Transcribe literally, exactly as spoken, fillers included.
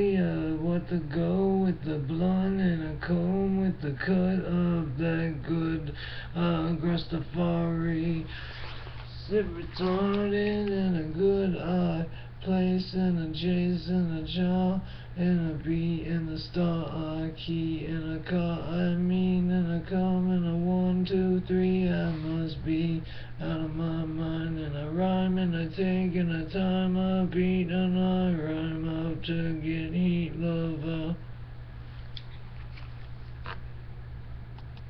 Uh, what to go with the blonde and a comb with the cut of that good uh, Rastafari. Sit retarded in a good uh, place and a J's and a jaw and a B and a star a key and a car I mean and a com and a one two three I must be out of my mind and a rhyme and a take and a time I beat and I rhyme out to get heat love out.